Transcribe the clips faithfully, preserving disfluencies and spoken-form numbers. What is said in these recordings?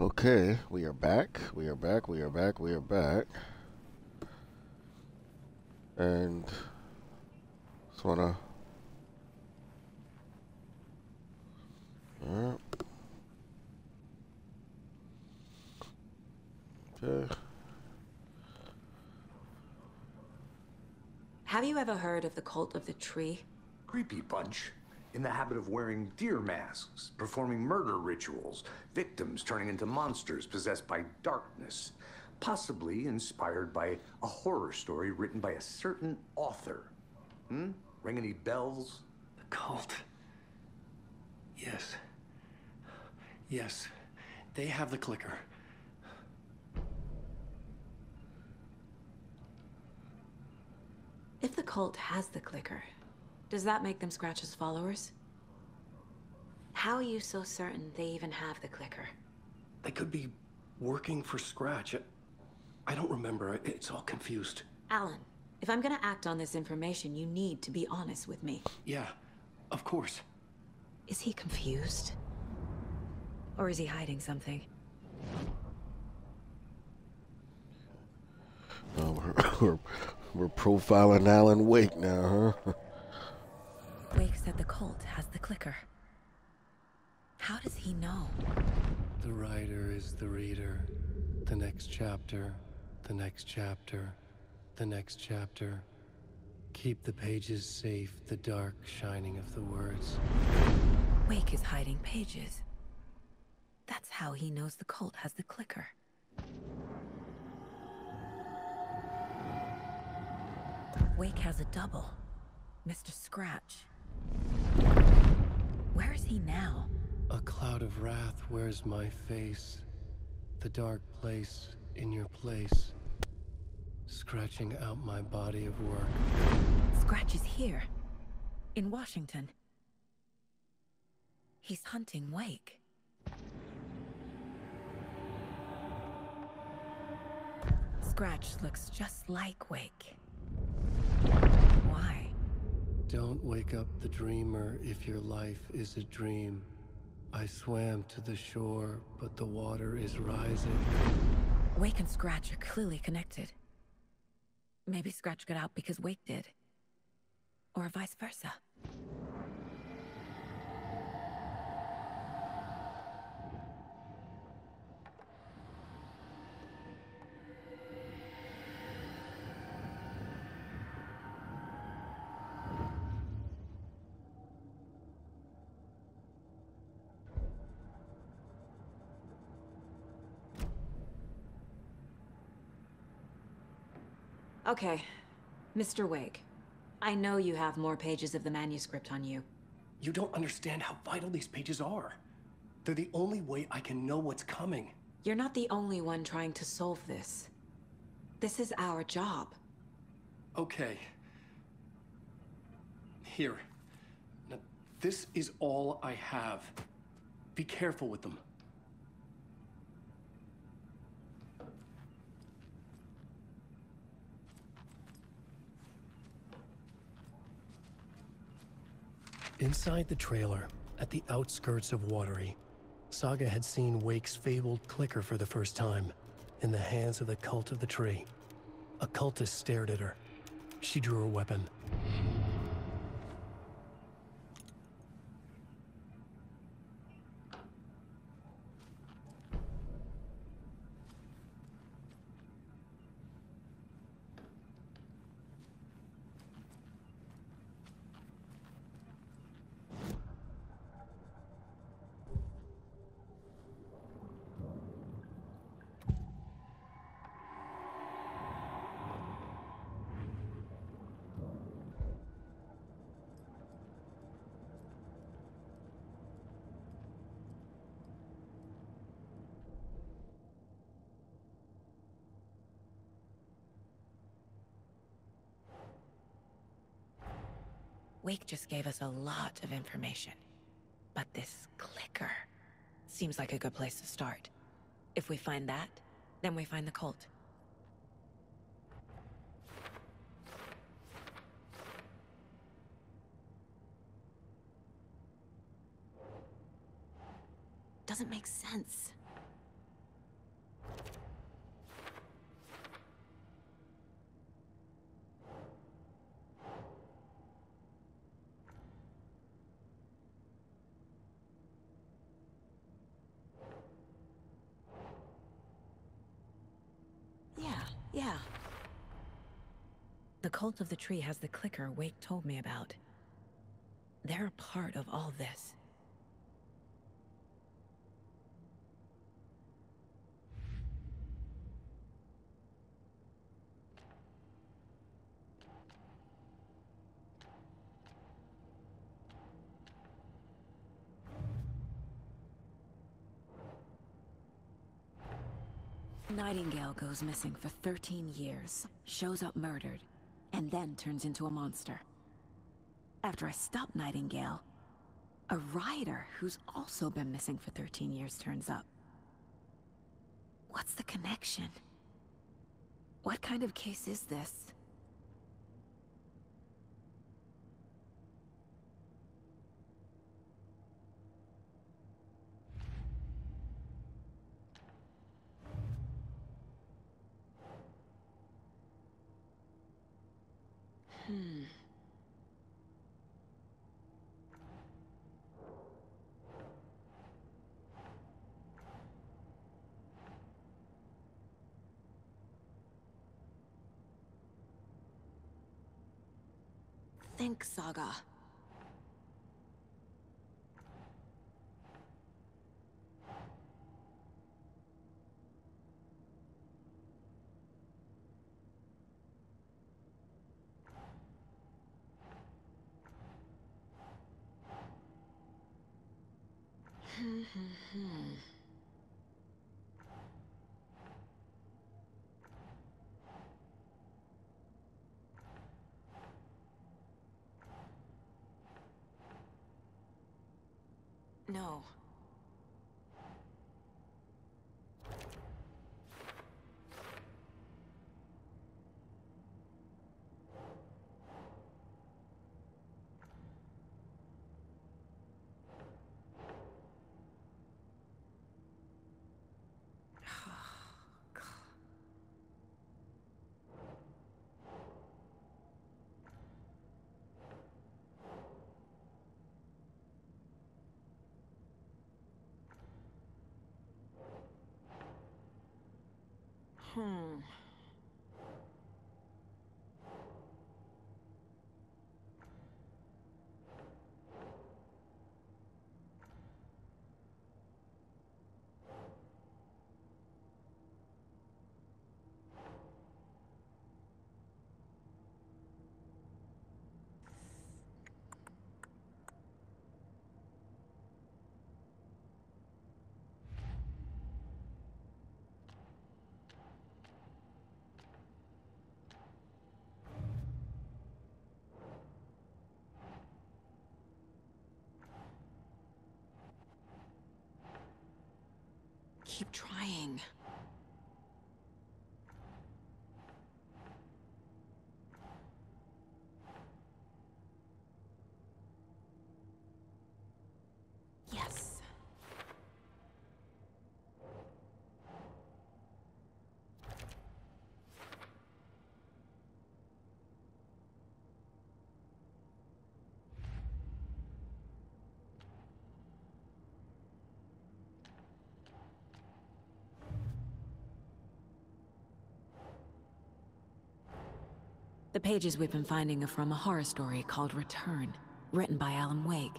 Okay, we are back, we are back, we are back, we are back. And just wanna... Alright. Okay. Have you ever heard of the Cult of the Tree? Creepy bunch. In the habit of wearing deer masks, performing murder rituals, victims turning into monsters possessed by darkness, possibly inspired by a horror story written by a certain author. Hmm? Ring any bells? The cult. Yes. Yes. They have the clicker. If the cult has the clicker, does that make them Scratch's followers? How are you so certain they even have the clicker? They could be working for Scratch. I don't remember. It's all confused. Alan, if I'm gonna act on this information, you need to be honest with me. Yeah, of course. Is he confused? Or is he hiding something? Oh, we're, we're, we're profiling Alan Wake now, huh? Wake said the cult has the clicker. How does he know? The writer is the reader. The next chapter, the next chapter, the next chapter. Keep the pages safe, the dark shining of the words. Wake is hiding pages. That's how he knows the cult has the clicker. Wake has a double, Mister Scratch. Where is he now? A cloud of wrath wears my face, the dark place in your place, scratching out my body of work. Scratch is here, in Washington. He's hunting Wake. Scratch looks just like Wake. Why? Don't wake up the dreamer if your life is a dream. I swam to the shore, but the water is rising. Wake and Scratch are clearly connected. Maybe Scratch got out because Wake did. Or vice versa. Okay, Mister Wake, I know you have more pages of the manuscript on you. You don't understand how vital these pages are. They're the only way I can know what's coming. You're not the only one trying to solve this. This is our job. Okay. Here. Now, this is all I have. Be careful with them. Inside the trailer, at the outskirts of Watery, Saga had seen Wake's fabled clicker for the first time, in the hands of the Cult of the Tree. A cultist stared at her. She drew her weapon. Wake just gave us a lot of information, but this clicker seems like a good place to start. If we find that, then we find the cult. Doesn't make sense. Yeah. The Cult of the Tree has the clicker Wake told me about. They're a part of all this. Nightingale goes missing for thirteen years, shows up murdered, and then turns into a monster. After I stop Nightingale, a rider who's also been missing for thirteen years turns up. What's the connection? What kind of case is this? Hmm. Think, Saga. Hmm. No. Hmm. Keep trying. Yes. The pages we've been finding are from a horror story called Return, written by Alan Wake,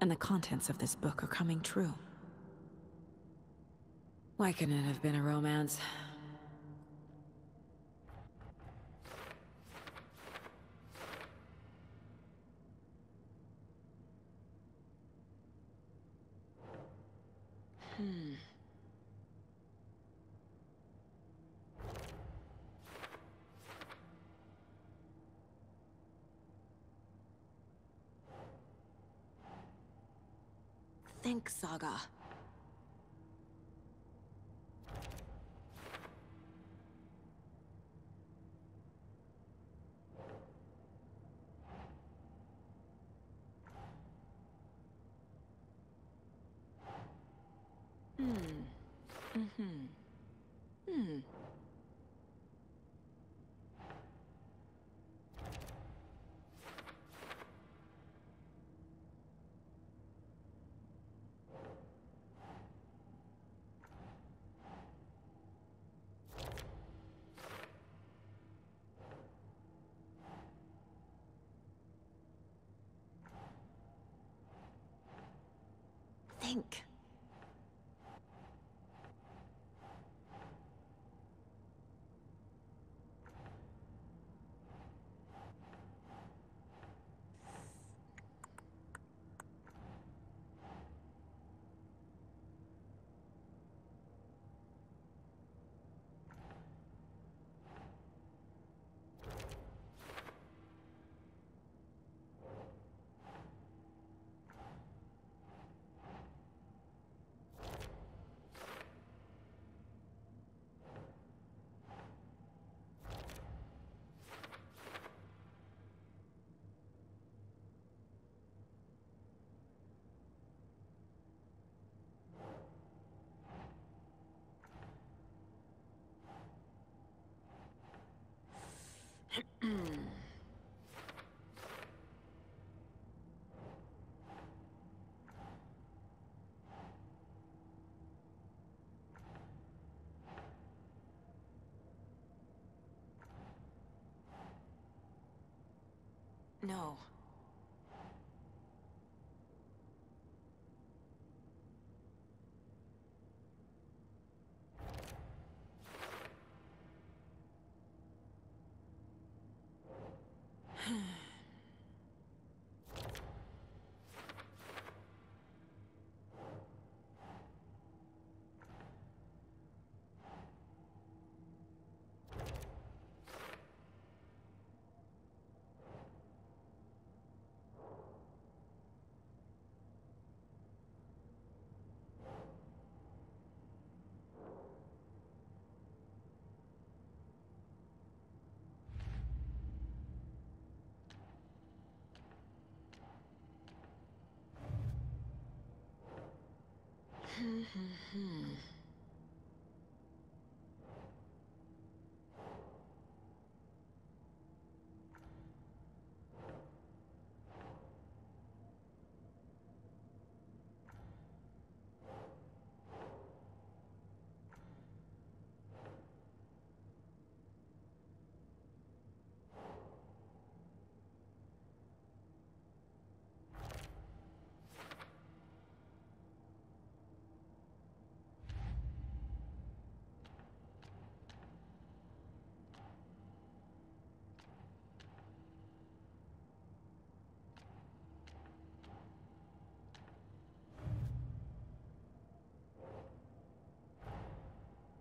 and the contents of this book are coming true. Why couldn't it have been a romance? Hmm. Think, Saga. Hmm. Mm-hmm. Hmm. think. No. Hmm.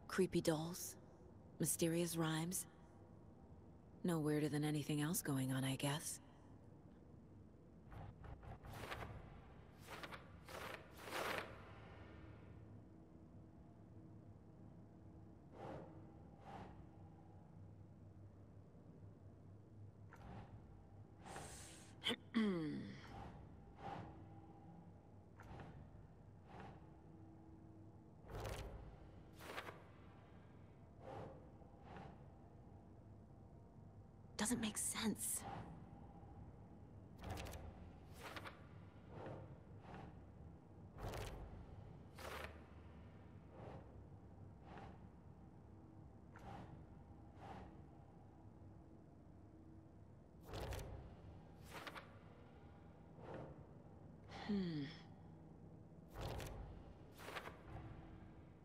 Creepy dolls, mysterious rhymes. No weirder than anything else going on, I guess. Doesn't make sense. Hmm.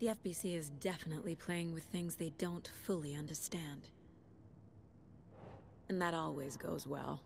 The F B C is definitely playing with things they don't fully understand. And that always goes well.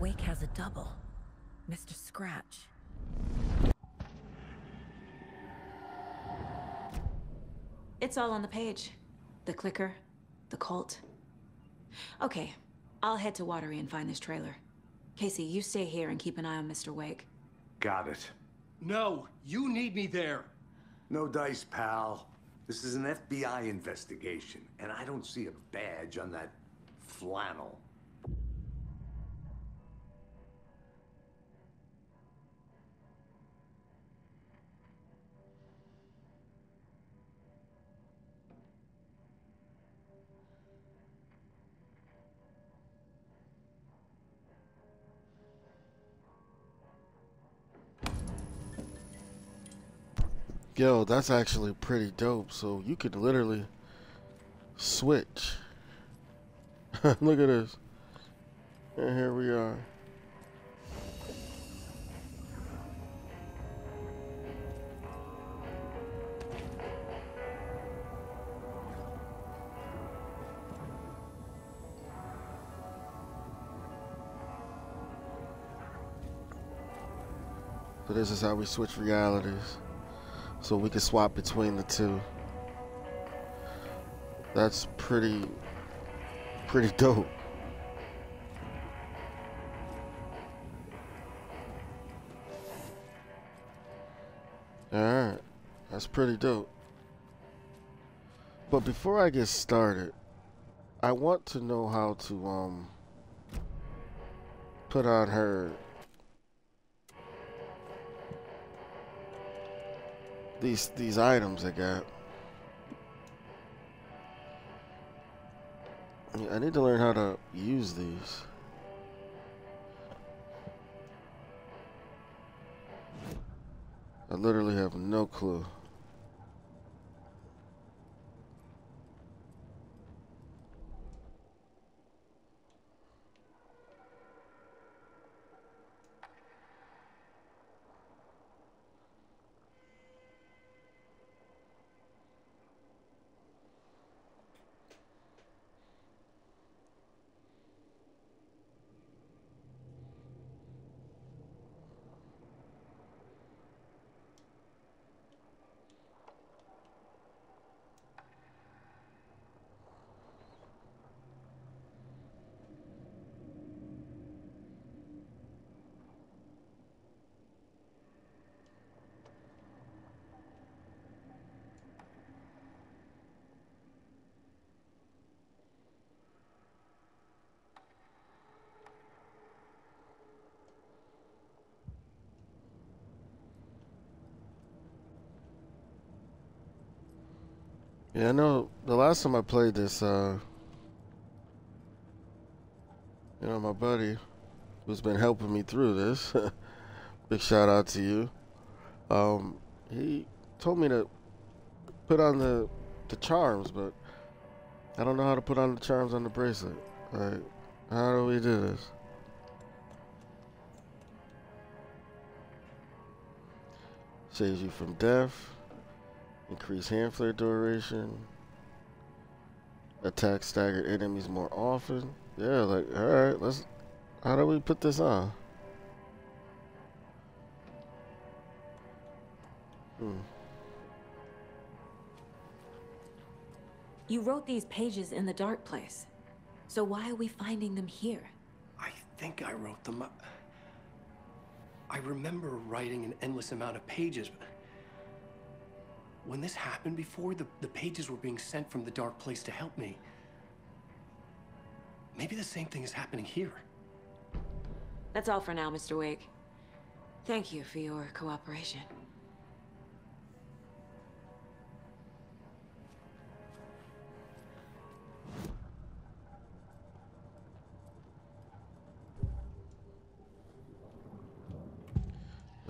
Wake has a double, Mister Scratch. It's all on the page. The clicker, the cult. Okay, I'll head to Watery and find this trailer. Casey, you stay here and keep an eye on Mister Wake. Got it. No, you need me there. No dice, pal. This is an F B I investigation, and I don't see a badge on that flannel. Yo, that's actually pretty dope. So you could literally switch. Look at this. And here we are. So this is how we switch realities. So we can swap between the two. That's pretty, pretty dope. Alright, that's pretty dope. But before I get started, I want to know how to um put on her These, these items I got. I need to learn how to use these. I literally have no clue. Yeah, I know the last time I played this, uh, you know, my buddy who's been helping me through this, big shout out to you, um, he told me to put on the, the charms, but I don't know how to put on the charms on the bracelet. Like, how do we do this? Saves you from death. Increase hand flare duration. Attack staggered enemies more often. Yeah, like, alright, let's... How do we put this on? Hmm. You wrote these pages in the dark place. So why are we finding them here? I think I wrote them... up. I remember writing an endless amount of pages, but when this happened before, the, the pages were being sent from the dark place to help me. Maybe the same thing is happening here. That's all for now, Mister Wake. Thank you for your cooperation.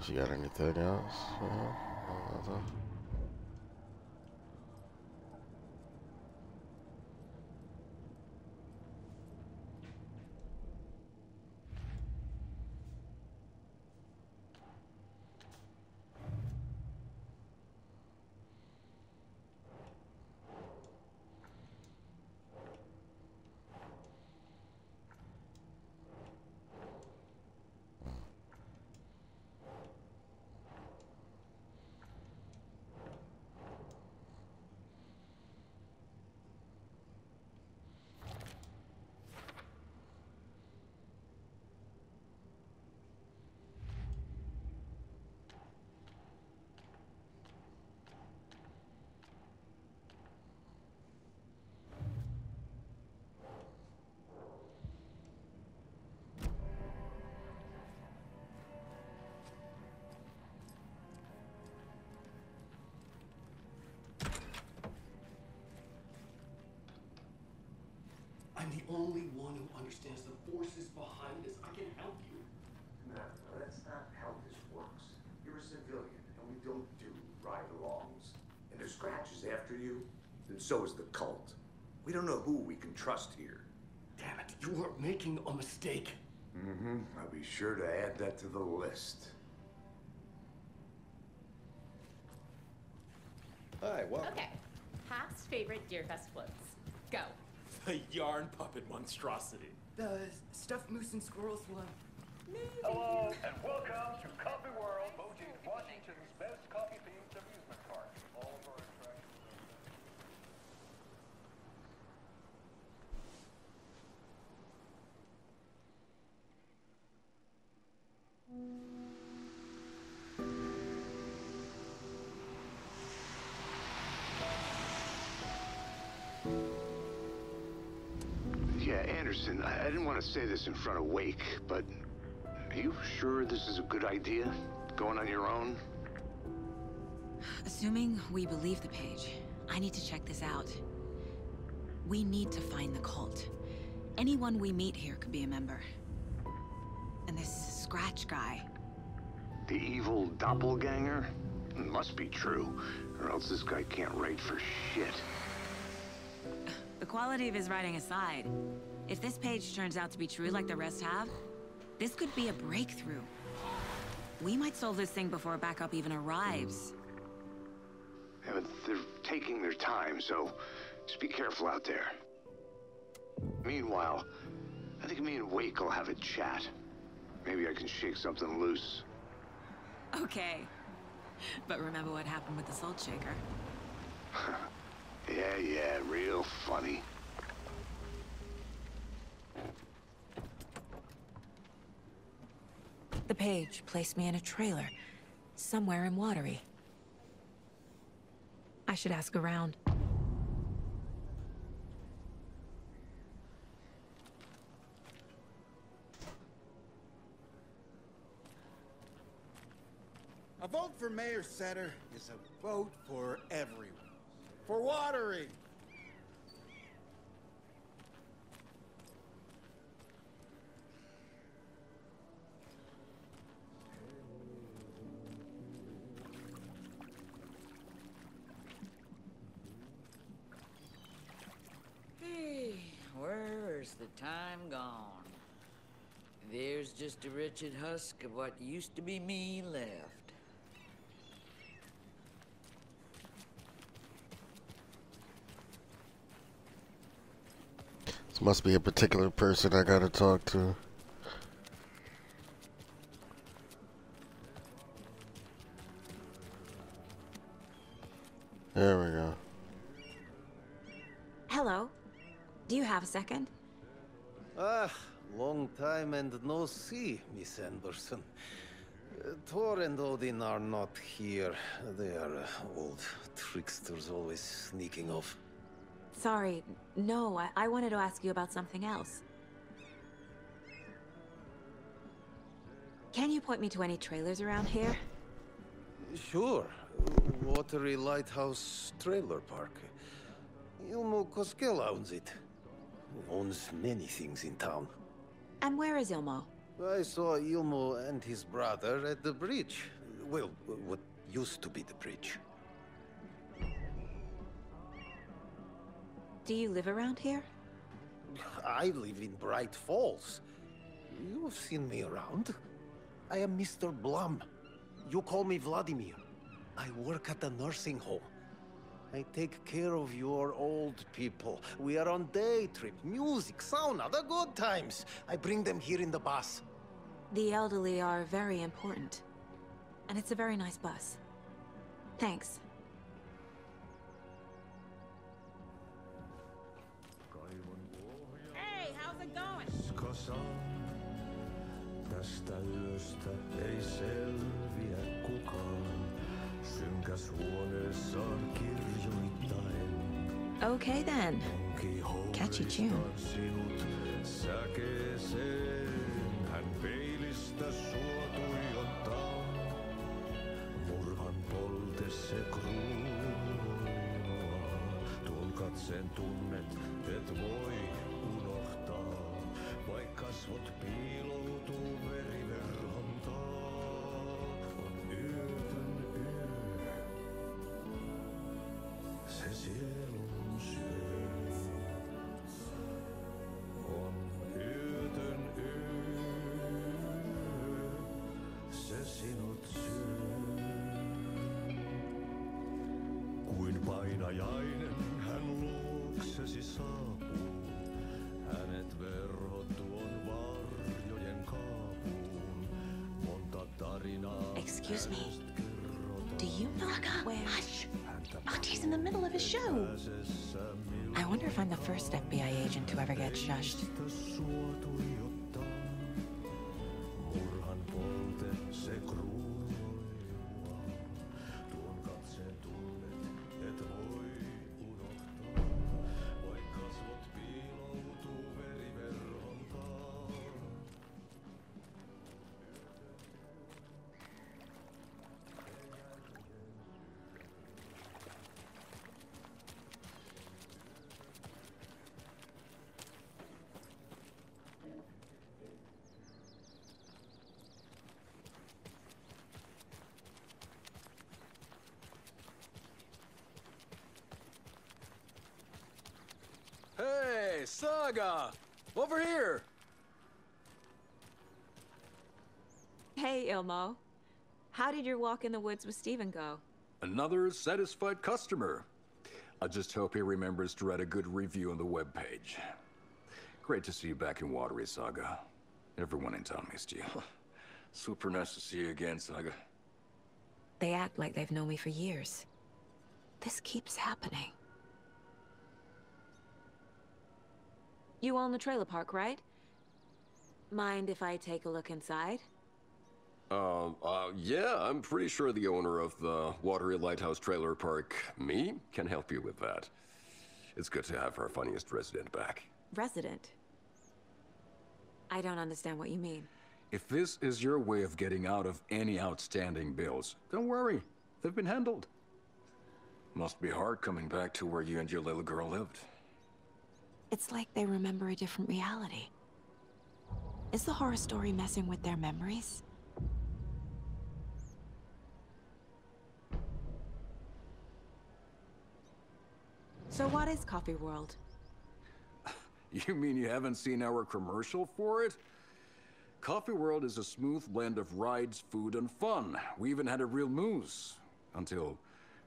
She got anything else? Uh, I'm the only one who understands the forces behind this. I can help you. No, no, that's not how this works. You're a civilian, and we don't do ride-alongs. And if Scratch is after you, then so is the cult. We don't know who we can trust here. Damn it, you are making a mistake. Mm-hmm. I'll be sure to add that to the list. Hi, welcome. Okay. Half's favorite Deerfest floats. Go. The yarn puppet monstrosity. The stuffed moose and squirrels love. Hello, and welcome to Coffee World, Washington's best coffee-themed amusement park. All of our attractions. Anderson, I didn't want to say this in front of Wake, but are you sure this is a good idea? Going on your own? Assuming we believe the page, I need to check this out. We need to find the cult. Anyone we meet here could be a member. And this Scratch guy. The evil doppelganger? It must be true, or else this guy can't write for shit. The quality of his writing aside, if this page turns out to be true like the rest have, this could be a breakthrough. We might solve this thing before backup even arrives. Yeah, but they're taking their time, so just be careful out there. Meanwhile, I think me and Wake will have a chat. Maybe I can shake something loose. Okay. But remember what happened with the salt shaker. Yeah, yeah, real funny. The page placed me in a trailer, somewhere in Watery. I should ask around. A vote for Mayor Setter is a vote for everyone. For Watery! Hey, where's the time gone? There's just a wretched husk of what used to be me left. This must be a particular person I gotta talk to. There we go. Hello. Do you have a second? Ah, long time and no see, Miss Anderson. Uh, Thor and Odin are not here. They are uh, old tricksters, always sneaking off. Sorry, no, I, I wanted to ask you about something else. Can you point me to any trailers around here? Sure. Watery Lighthouse Trailer Park. Ilmo Koskel owns it. Owns many things in town. And where is Ilmo? I saw Ilmo and his brother at the bridge well, what used to be the bridge. Do you live around here? I live in Bright Falls. You've seen me around. I am Mister Blum. You call me Vladimir. I work at a nursing home. I take care of your old people. We are on day trip, music, sauna, the good times. I bring them here in the bus. The elderly are very important. And it's a very nice bus. Thanks. Hey, how's it going? Okay then. Catchy tune. Excuse me. Do you know where? Hush! Auntie's in the middle of a show. I wonder if I'm the first F B I agent to ever get shushed. Saga! Over here! Hey, Ilmo. How did your walk in the woods with Steven go? Another satisfied customer. I just hope he remembers to write a good review on the webpage. Great to see you back in Watery, Saga. Everyone in town missed you. Super nice to see you again, Saga. They act like they've known me for years. This keeps happening. You own the trailer park, right? Mind if I take a look inside? Um, uh, yeah, I'm pretty sure the owner of the Watery Lighthouse Trailer Park, me, can help you with that. It's good to have our funniest resident back. Resident? I don't understand what you mean. If this is your way of getting out of any outstanding bills, don't worry. They've been handled. Must be hard coming back to where you and your little girl lived. It's like they remember a different reality. Is the horror story messing with their memories? So what is Coffee World? You mean you haven't seen our commercial for it? Coffee World is a smooth blend of rides, food, and fun. We even had a real moose. Until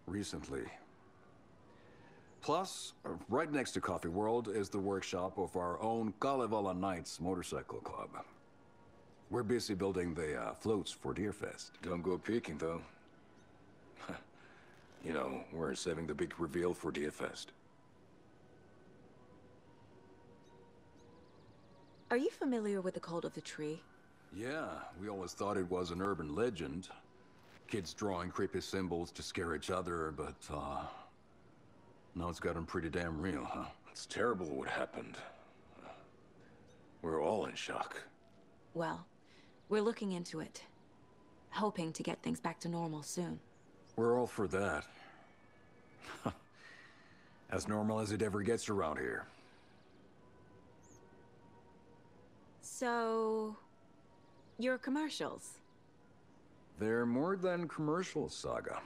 recently. Plus, right next to Coffee World is the workshop of our own Kalevala Knights Motorcycle Club. We're busy building the uh, floats for Deerfest. Don't go peeking, though. You know, we're saving the big reveal for Deerfest. Are you familiar with the Cult of the Tree? Yeah, we always thought it was an urban legend. Kids drawing creepy symbols to scare each other, but, uh... now it's gotten pretty damn real, huh? It's terrible what happened. We're all in shock. Well, we're looking into it. Hoping to get things back to normal soon. We're all for that. As normal as it ever gets around here. So... your commercials? They're more than commercial, Saga.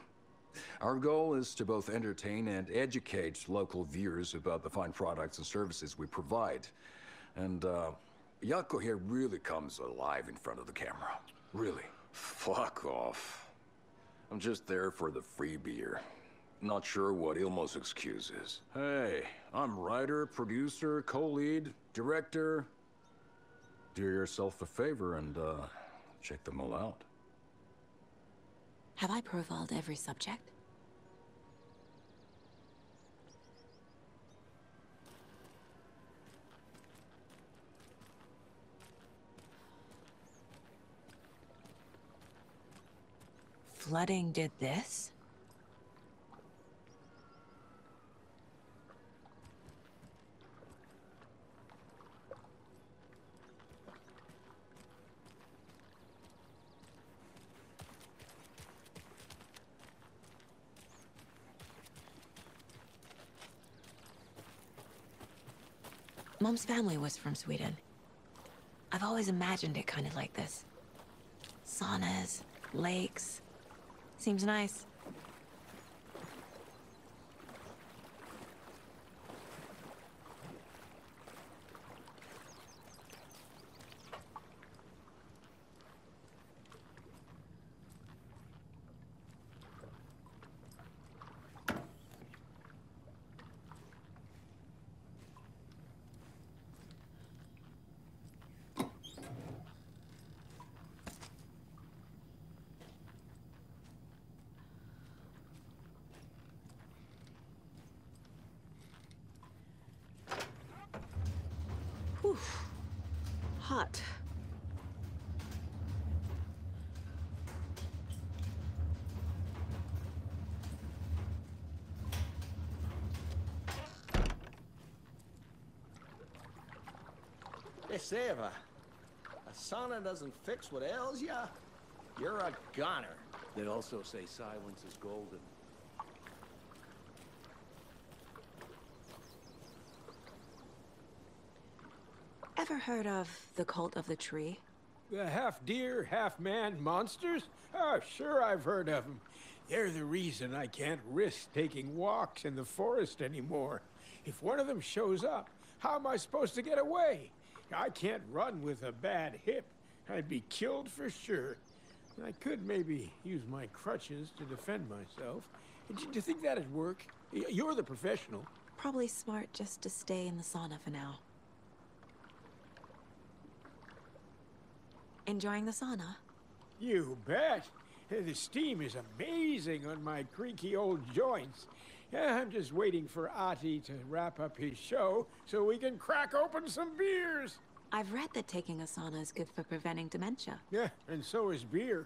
Our goal is to both entertain and educate local viewers about the fine products and services we provide. And uh, Yako here really comes alive in front of the camera. Really. Fuck off. I'm just there for the free beer. Not sure what Ilmo's excuse is. Hey, I'm writer, producer, co-lead, director. Do yourself a favor and uh, check them all out. Have I profiled every subject? Flooding did this? Mom's family was from Sweden. I've always imagined it kind of like this. Saunas, lakes. Seems nice. Hot. Hey, Seva. A sauna doesn't fix what ails ya. You're a goner. They'd also say silence is golden. Ever heard of the Cult of the Tree? The half-deer, half-man monsters? Oh, sure I've heard of them. They're the reason I can't risk taking walks in the forest anymore. If one of them shows up, how am I supposed to get away? I can't run with a bad hip. I'd be killed for sure. I could maybe use my crutches to defend myself. Do you think that'd work? You're the professional. Probably smart just to stay in the sauna for now. Enjoying the sauna? You bet! The steam is amazing on my creaky old joints. I'm just waiting for Ati to wrap up his show so we can crack open some beers! I've read that taking a sauna is good for preventing dementia. Yeah, and so is beer.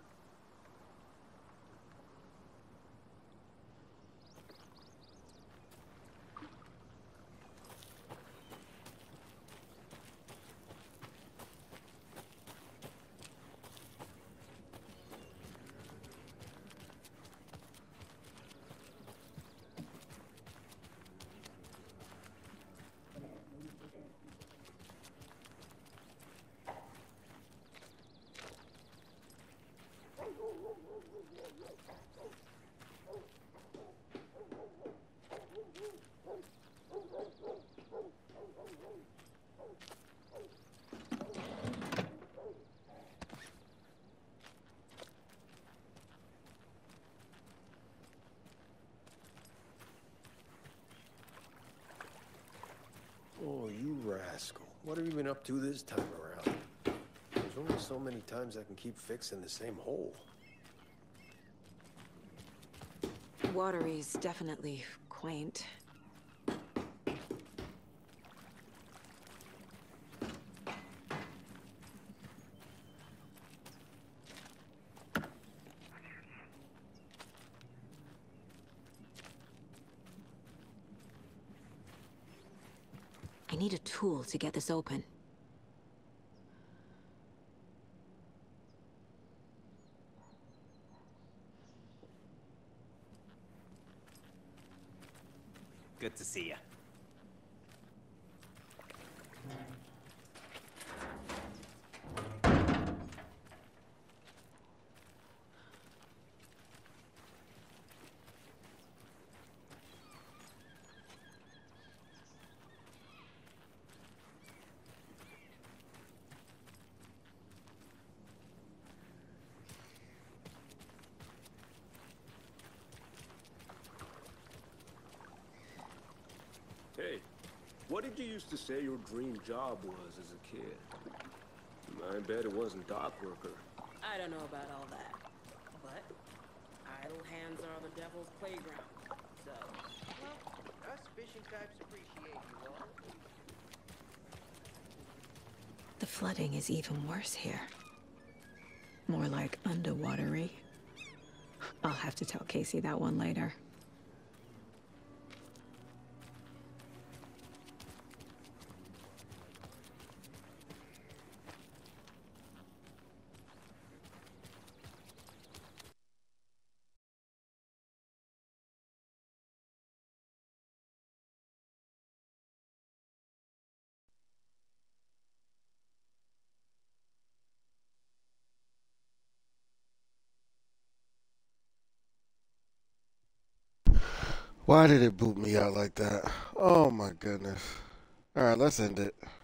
Oh, you rascal. What have you been up to this time around? There's only so many times I can keep fixing the same hole. Watery's definitely quaint. I need a tool to get this open. Good to see you. What did you used to say your dream job was as a kid? I bet it wasn't dock worker. I don't know about all that, but idle hands are the devil's playground, so... Well, us fishing types appreciate you all. The flooding is even worse here. More like underwatery. I'll have to tell Casey that one later. Why did it boot me out like that? Oh my goodness. All right, let's end it.